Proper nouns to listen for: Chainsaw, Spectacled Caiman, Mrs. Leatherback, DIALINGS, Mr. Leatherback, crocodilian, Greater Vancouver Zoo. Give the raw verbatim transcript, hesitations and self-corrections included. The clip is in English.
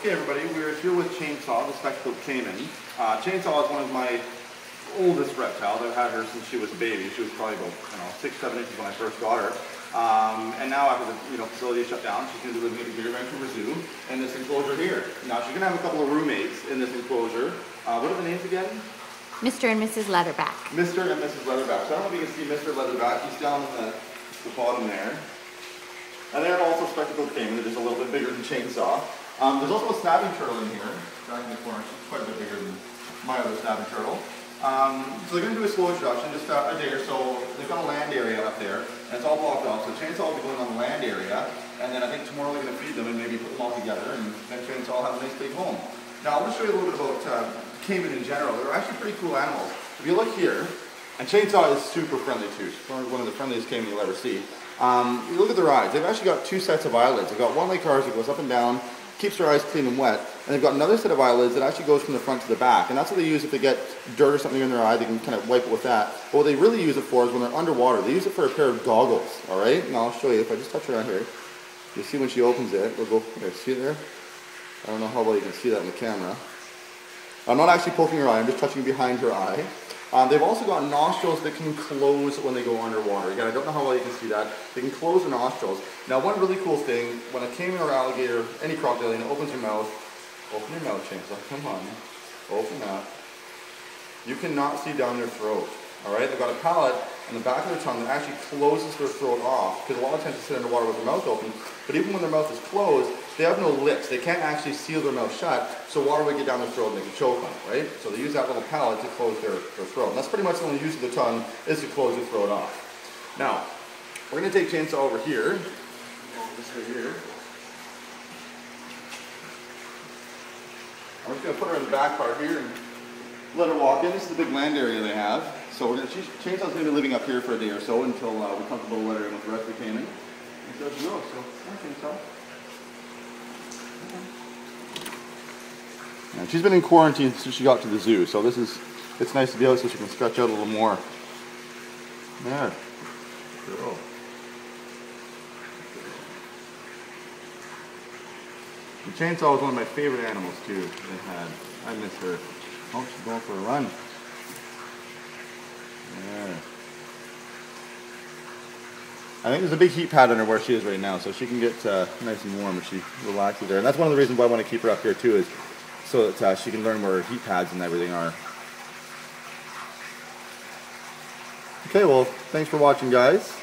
Okay, everybody, we're here with Chainsaw, the Spectacled Caiman. Uh, Chainsaw is one of my oldest reptiles. I've had her since she was a baby. She was probably about, you know, six, seven inches when I first got her. Um, and now after the you know, facility shut down, she's going to be living at the Greater Vancouver Zoo in this enclosure here. Now she's going to have a couple of roommates in this enclosure. Uh, what are the names again? Mister and Missus Leatherback. Mister and Missus Leatherback. So I don't know if you can see Mister Leatherback. He's down in the, the bottom there. And they're also Spectacled Caiman. They're just a little bit bigger than Chainsaw. Um, there's also a snapping turtle in here, down in the corner. She's quite a bit bigger than my other snapping turtle. Um, so they're going to do a slow introduction, just a day or so. They've got a land area up there, and it's all blocked off. So Chainsaw will be going on the land area, and then I think tomorrow they're going to feed them and maybe put them all together, and then Chainsaw will have a nice big home. Now I want to show you a little bit about uh, Caiman in general. They're actually pretty cool animals. If you look here, and Chainsaw is super friendly too. She's one of the friendliest Caiman you'll ever see. Um, you look at their eyes. They've actually got two sets of eyelids. They've got one like ours that goes up and down, keeps their eyes clean and wet, and they've got another set of eyelids that actually goes from the front to the back, and that's what they use if they get dirt or something in their eye. They can kind of wipe it with that. But what they really use it for is when they're underwater. They use it for a pair of goggles, all right? And I'll show you. If I just touch around here, you see when she opens it, we'll go here. See it there? I don't know how well you can see that in the camera. I'm not actually poking her eye. I'm just touching behind her eye. Um, they've also got nostrils that can close when they go underwater. Again, I don't know how well you can see that. They can close their nostrils. Now, one really cool thing, when a caiman or alligator, any crocodilian, opens your mouth, open your mouth, Chainsaw, come on, open up. You cannot see down their throat, all right? They've got a palate on the back of their tongue that actually closes their throat off, because a lot of times they sit underwater with their mouth open, but even when their mouth is closed, they have no lips. They can't actually seal their mouth shut, so water would get down their throat and they can choke on it, right? So they use that little palate to close their, their throat. And that's pretty much the only use of the tongue, is to close your throat off. Now, we're going to take Chainsaw over here. This right here. I'm just going to put her in the back part here and let her walk in. This is the big land area they have. So we're going to, Chainsaw's going to be living up here for a day or so until uh, we're comfortable to let her in with the rest of the caiman. And so she goes. So, Chainsaw. And she's been in quarantine since she got to the zoo, so this is, it's nice to be out so she can stretch out a little more. There. Good girl. The Chainsaw is one of my favorite animals too, they had. I miss her. Oh, she's going for a run. There. I think there's a big heat pad under where she is right now, so she can get uh, nice and warm if she relaxes there. And that's one of the reasons why I want to keep her up here too, is so that uh, she can learn where her heat pads and everything are. Okay, well, thanks for watching, guys.